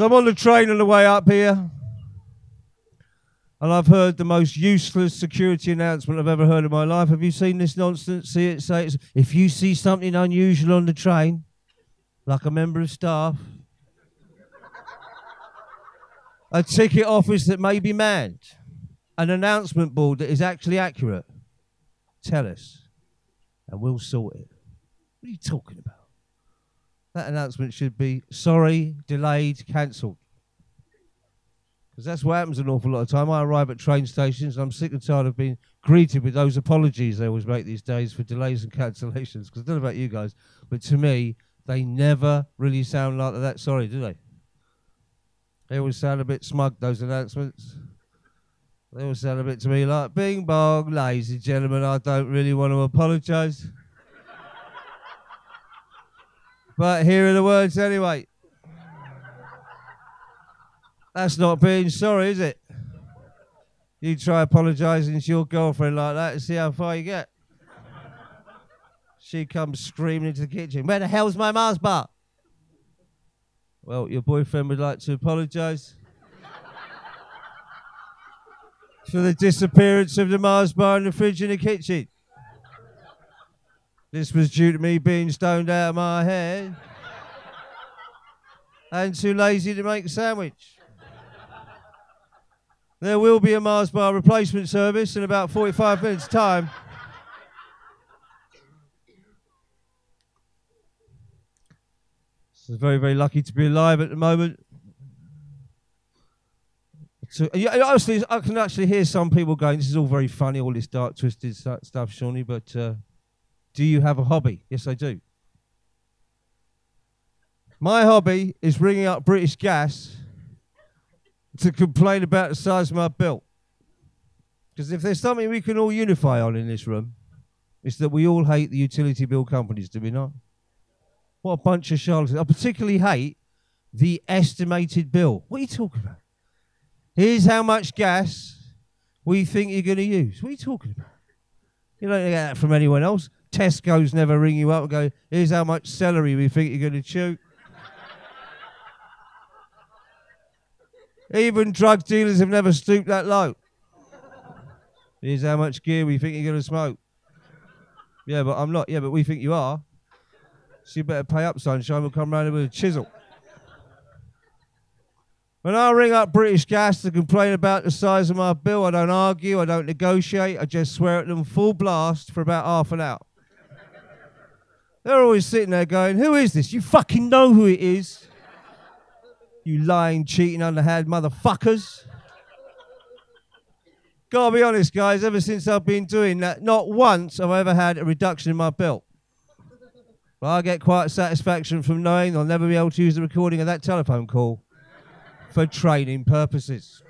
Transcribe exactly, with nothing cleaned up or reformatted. So I'm on the train on the way up here, and I've heard the most useless security announcement I've ever heard in my life. Have you seen this nonsense? See it, say it's, if you see something unusual on the train, like a member of staff, a ticket office that may be manned, an announcement board that is actually accurate, tell us, and we'll sort it. What are you talking about? That announcement should be, sorry, delayed, cancelled. Because that's what happens an awful lot of time. I arrive at train stations and I'm sick and tired of being greeted with those apologies they always make these days for delays and cancellations. Because I don't know about you guys, but to me, they never really sound like that sorry, do they? They always sound a bit smug, those announcements. They always sound a bit to me like, bing bong, ladies and gentlemen, I don't really want to apologise. But here are the words anyway. That's not being sorry, is it? You try apologising to your girlfriend like that and see how far you get. She comes screaming into the kitchen. Where the hell's my Mars bar? Well, your boyfriend would like to apologise for the disappearance of the Mars bar in the fridge in the kitchen. This was due to me being stoned out of my head and too lazy to make a sandwich. There will be a Mars bar replacement service in about forty-five minutes' time. So very, very lucky to be alive at the moment. So, honestly, I can actually hear some people going, this is all very funny, all this dark, twisted stuff, Shawnee, but... Uh, do you have a hobby? Yes, I do. My hobby is ringing up British Gas to complain about the size of my bill. Because if there's something we can all unify on in this room, it's that we all hate the utility bill companies, do we not? What a bunch of charlatans. I particularly hate the estimated bill. What are you talking about? Here's how much gas we think you're going to use. What are you talking about? You don't get that from anyone else. Tesco's never ring you up and go, here's how much celery we think you're going to chew. Even drug dealers have never stooped that low. Here's how much gear we think you're going to smoke. Yeah, but I'm not. Yeah, but we think you are. So you better pay up, sunshine. We'll come round here with a chisel. When I ring up British Gas to complain about the size of my bill, I don't argue, I don't negotiate, I just swear at them full blast for about half an hour. They're always sitting there going, who is this? You fucking know who it is. You lying, cheating, underhand motherfuckers. Gotta be honest, guys, ever since I've been doing that, not once have I ever had a reduction in my bill. But I get quite satisfaction from knowing I'll never be able to use the recording of that telephone call for training purposes.